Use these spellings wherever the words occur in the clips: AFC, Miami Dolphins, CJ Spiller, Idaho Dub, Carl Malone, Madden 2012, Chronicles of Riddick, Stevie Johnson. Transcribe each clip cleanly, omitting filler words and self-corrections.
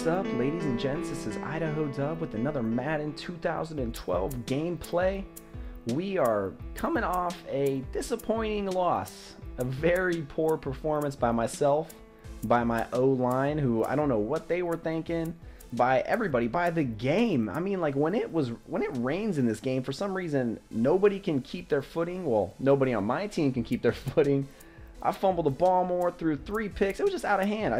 What's up, ladies and gents? This is Idaho Dub with another Madden 2012 gameplay. We are coming off a disappointing loss, a very poor performance by myself, by my O-line, who I don't know what they were thinking, by everybody, by the game. I mean, like, when it rains in this game, for some reason nobody can keep their footing. Well, nobody on my team can keep their footing. I fumbled the ball more, threw 3 picks. It was just out of hand.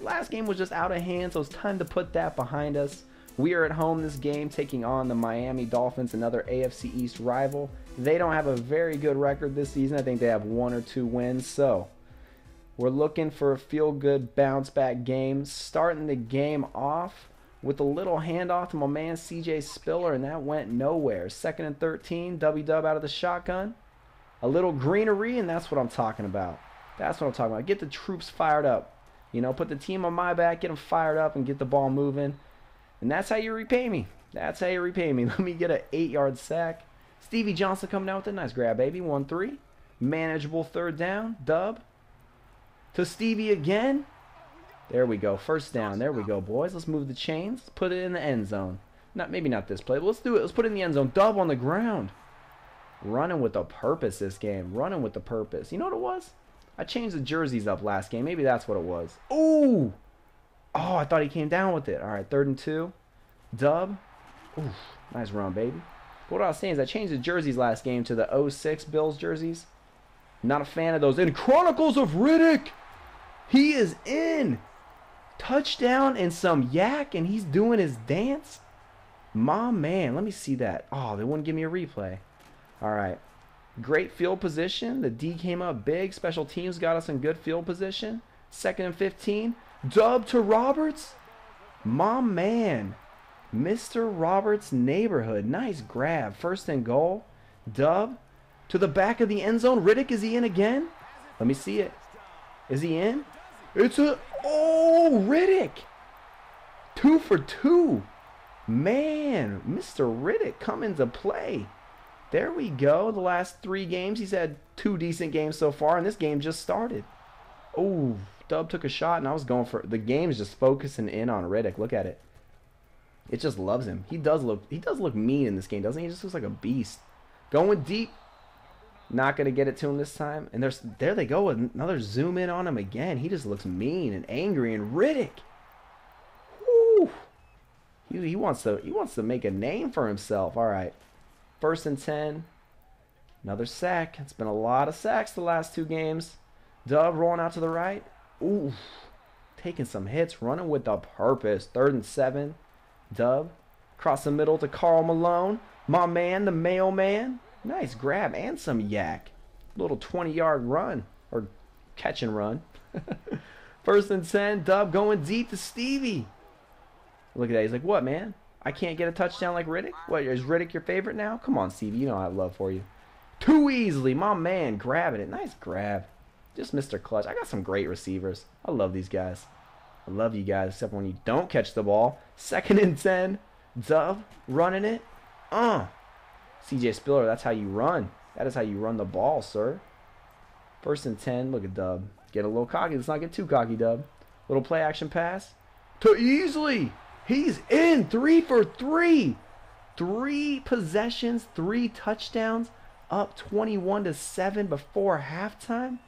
Last game was just out of hand, so it's time to put that behind us. We are at home this game, taking on the Miami Dolphins, another AFC East rival. They don't have a very good record this season. I think they have 1 or 2 wins, so we're looking for a feel-good bounce-back game. Starting the game off with a little handoff to my man CJ Spiller, and that went nowhere. 2nd and 13, W-Dub out of the shotgun. A little greenery, and that's what I'm talking about. That's what I'm talking about. Get the troops fired up. You know, put the team on my back, get them fired up, and get the ball moving. And that's how you repay me. That's how you repay me. Let me get an 8-yard sack. Stevie Johnson coming out with a nice grab, baby. 1-3. Manageable 3rd down. Dub. To Stevie again. There we go. 1st down. There we go, boys. Let's move the chains. Let's put it in the end zone. Maybe not this play, but let's do it. Let's put it in the end zone. Dub on the ground. Running with a purpose this game. Running with a purpose. You know what it was? I changed the jerseys up last game. Maybe that's what it was. Ooh! Oh, I thought he came down with it. All right, 3rd and 2. Dub. Ooh, nice run, baby. But what I was saying is I changed the jerseys last game to the 06 Bills jerseys. Not a fan of those. In Chronicles of Riddick, he is in. Touchdown and some yak, and he's doing his dance. My man, let me see that. Oh, they wouldn't give me a replay. All right. Great field position. The D came up big. Special teams got us in good field position. 2nd and 15. Dub to Roberts. My man. Mr. Roberts' neighborhood. Nice grab. 1st and goal. Dub to the back of the end zone. Riddick, is he in again? Let me see it. Is he in? It's a... Oh, Riddick. 2 for 2. Man, Mr. Riddick coming to play. There we go. The last 3 games, he's had 2 decent games so far, and this game just started. Oh, Dub took a shot, and I was going for the game's just focusing in on Riddick. Look at it. It just loves him. He does look mean in this game, doesn't he? He just looks like a beast. Going deep. Not gonna get it to him this time. And there they go. Another zoom in on him again. He just looks mean and angry. And Riddick. Woo. He wants to make a name for himself. All right. 1st and 10. Another sack. It's been a lot of sacks the last 2 games. Dub rolling out to the right. Ooh. Taking some hits. Running with a purpose. 3rd and 7. Dub. Across the middle to Carl Malone. My man, the mailman. Nice grab and some yak. Little 20-yard run. Or catch and run. 1st and 10. Dub going deep to Stevie. Look at that. He's like, what, man? I can't get a touchdown like Riddick? What, is Riddick your favorite now? Come on, Stevie. You know I have love for you. Too easily. My man grabbing it. Nice grab. Just Mr. Clutch. I got some great receivers. I love these guys. I love you guys, except when you don't catch the ball. 2nd and 10. Dub running it. CJ Spiller, that's how you run. That is how you run the ball, sir. 1st and 10. Look at Dub. Get a little cocky. Let's not get too cocky, Dub. Little play action pass. Too easily. He's in. 3 for 3. 3 possessions, 3 touchdowns, up 21-7 before halftime.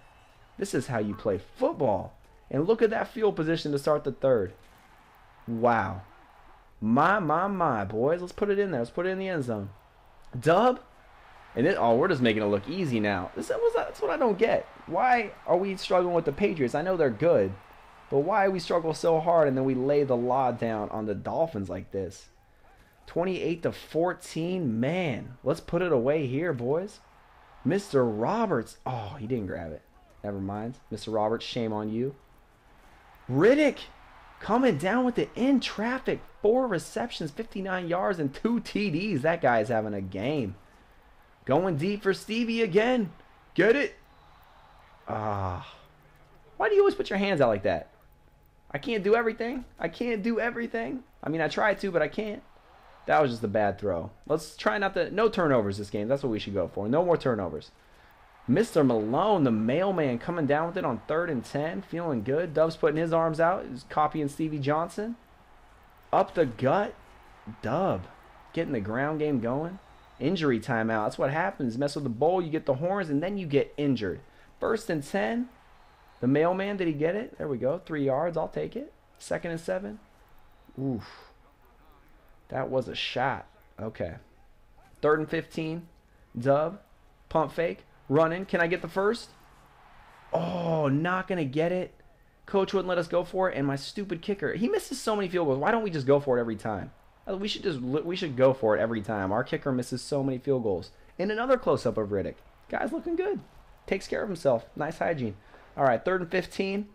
This is how you play football. And look at that field position to start the 3rd. Wow. My, boys. Let's put it in there. Let's put it in the end zone. Dub. And then, oh, we're just making it look easy now. That's what I don't get. Why are we struggling with the Patriots? I know they're good. But why we struggle so hard and then we lay the law down on the Dolphins like this? 28-14, man. Let's put it away here, boys. Mr. Roberts. Oh, he didn't grab it. Never mind. Mr. Roberts, shame on you. Riddick coming down with it in traffic. 4 receptions, 59 yards, and 2 TDs. That guy's having a game. Going deep for Stevie again. Get it. Ah. Why do you always put your hands out like that? I can't do everything. I can't do everything. I mean, I try to, but I can't. That was just a bad throw. Let's try not to... No turnovers this game. That's what we should go for. No more turnovers. Mr. Malone, the mailman, coming down with it on 3rd and 10. Feeling good. Dub's putting his arms out. He's copying Stevie Johnson. Up the gut. Dub. Getting the ground game going. Injury timeout. That's what happens. Mess with the bowl, you get the horns, and then you get injured. First and 10. The mailman, did he get it? There we go. 3 yards. I'll take it. Second and 7. Oof. That was a shot. Okay. Third and 15. Dub. Pump fake. Running. Can I get the first? Oh, not going to get it. Coach wouldn't let us go for it, and my stupid kicker. He misses so many field goals. Why don't we just go for it every time? We should go for it every time. Our kicker misses so many field goals. And another close-up of Riddick. Guy's looking good. Takes care of himself. Nice hygiene. All right, third and 15.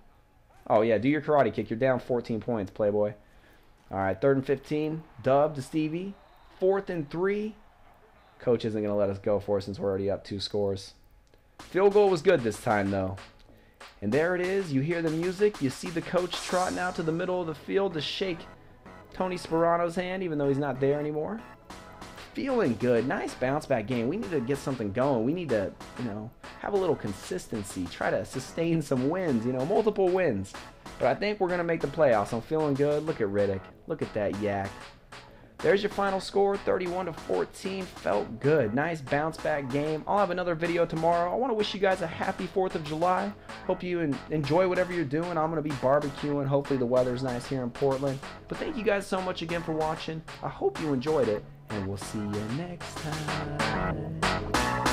Oh, yeah, do your karate kick. You're down 14 points, playboy. All right, third and 15. Dub to Stevie. Fourth and 3. Coach isn't going to let us go for it since we're already up 2 scores. Field goal was good this time, though. And there it is. You hear the music. You see the coach trotting out to the middle of the field to shake Tony Sperano's hand, even though he's not there anymore. Feeling good. Nice bounce-back game. We need to get something going. We need to, you know, have a little consistency. Try to sustain some wins, you know, multiple wins. But I think we're going to make the playoffs. I'm feeling good. Look at Riddick. Look at that yak. There's your final score, 31-14. Felt good. Nice bounce-back game. I'll have another video tomorrow. I want to wish you guys a happy 4th of July. Hope you enjoy whatever you're doing. I'm going to be barbecuing. Hopefully the weather's nice here in Portland. But thank you guys so much again for watching. I hope you enjoyed it, and we'll see you next time.